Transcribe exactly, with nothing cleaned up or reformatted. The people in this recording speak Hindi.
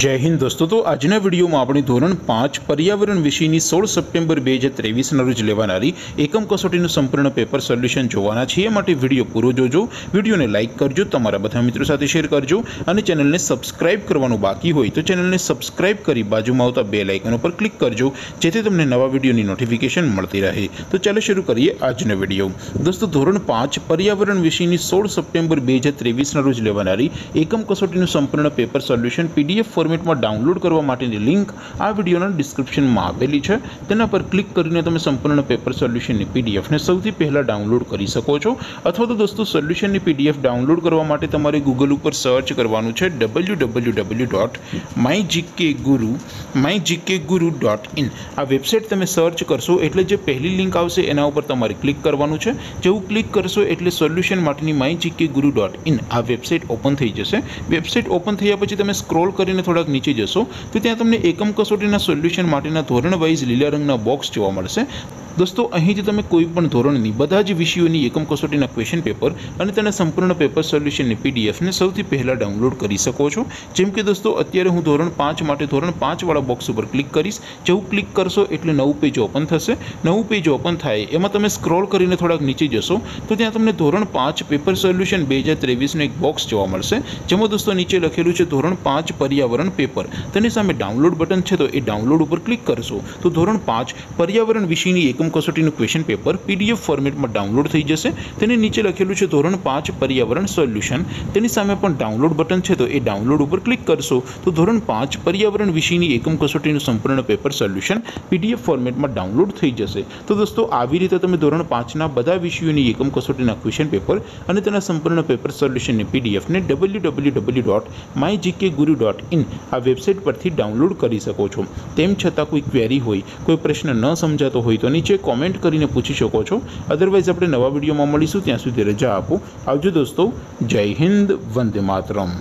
जय हिंद दोस्तों। तो आज वीडियो में अपनी धोरण पांच पर्यावरण विषय की सोल सप्टेम्बर बे हज़ार तेवीस रोज लेवानारी एकम कसोटी संपूर्ण पेपर सोल्यूशन जोवाना छे। वीडियो पूरो जोजो, वीडियो ने लाइक करजो, तमारा बधा मित्रों साथे शेर करजो और चेनल ने सब्सक्राइब करवानुं बाकी होय तो चेनल ने सब्सक्राइब कर बाजू में आवता बेल आइकन पर क्लिक करजो जेथी तमने नवा वीडियो की नोटिफिकेशन मळती रहे। तो चलो शुरू करिए आजनो वीडियो। दोस्तों धोरण पांच पर्यावरण विषय की सोल सप्टेम्बर बे हज़ार तेवीस रोज लेवानारी एकम कसोटी संपूर्ण पेपर सोल्यूशन पीडीएफ फॉर्मेट में डाउनलॉड करवा माटेनी लिंक आ वीडियोना डिस्क्रिप्शन में आपेली है। तेना पर क्लिक करीने तमे संपूर्ण पेपर सोल्यूशन की पीडीएफ ने सौथी पहला डाउनलॉड करी सको छो। अथवा तो दोस्तों सोल्यूशन की पीडीएफ डाउनलॉड करवा माटे तमारे गूगल पर सर्च करवानुं छे W W W dot my GK guru my GK guru dot in. आ वेबसाइट तमे सर्च करशो एटले जे पहली लिंक आवशे एना उपर तमारे क्लिक करवानुं छे। जेवुं क्लिक करशो एटले सोल्यूशन माटेनी my GK guru dot in आ वेबसाइट ओपन थई जशे। वेबसाइट ओपन थया पछी तमे स्क्रॉल करीने थोड़ा नीचे जसो तो त्यां तमने एकम कसोटीना सोल्यूशन माटेना धोरण वाइज लीला रंगना बॉक्स जोवा मळशे। दोस्तों अहींथी तमे कोईपण धोरणनी बधा ज विषयोनी एकम कसोटीना क्वेश्चन पेपर अने तेना संपूर्ण पेपर सोल्यूशननी पीडीएफ ने सौथी पहला डाउनलॉड करी सको छो। जेम के दोस्तों अत्यारे हूँ धोरण पांच माटे धोरण पांच वाला बॉक्स पर क्लिक करीश। जेवुं क्लिक करशो एटले नवुं पेज ओपन थशे। नवुं पेज ओपन थाय एमां तमे स्क्रॉल करीने थोड़ाक नीचे जसो तो त्यां तमने धोरण पांच पेपर सोल्यूशन बे हज़ार तेवीस नो एक बॉक्स जोवा मळशे। जेमां दोस्तों नीचे लखेलुं छे धोरण पांच पर्यावरण पेपर, तेनी सामे डाउनलॉड बटन छे तो ए डाउनलॉड पर क्लिक करशो तो धोरण पांच पर्यावरण विषयनी एकम कसोटीनुं क्वेश्चन पेपर पीडीएफ फॉर्मेट में डाउनलॉड थी जैसे। तेनी नीचे लखेलू है धोरण पांच पर्यावरण सोल्यूशन, तेनी सामे पण डाउनलॉड बटन है तो ए डाउनलॉड पर क्लिक करशो तो धोरण पांच पर्यावरण विषयनी एकम कसोटीनुं संपूर्ण पेपर सोल्यूशन पीडीएफ फॉर्मेट में डाउनलॉड थी जैसे। तो दोस्तों आवी रीते तमे धोरण पांच ना बधा विषयोनी एकम कसोटीना क्वेश्चन पेपर अने तेना संपूर्ण पेपर सोल्यूशननी पीडीएफ ने W W W dot my GK guru dot in आ वेबसाइट परथी डाउनलॉड करी सको छो। तेम छतां कोई क्वेरी होय, कोई प्रश्न न समजातो होय तो नीचे कॉमेंट करीने पूछी शको छो। अदरवाइज आपणे नवा विडियोमां मळीशुं, त्यां सुधी रजा आपो। आवजो दोस्तों, जय हिंद, वंदे मातरम।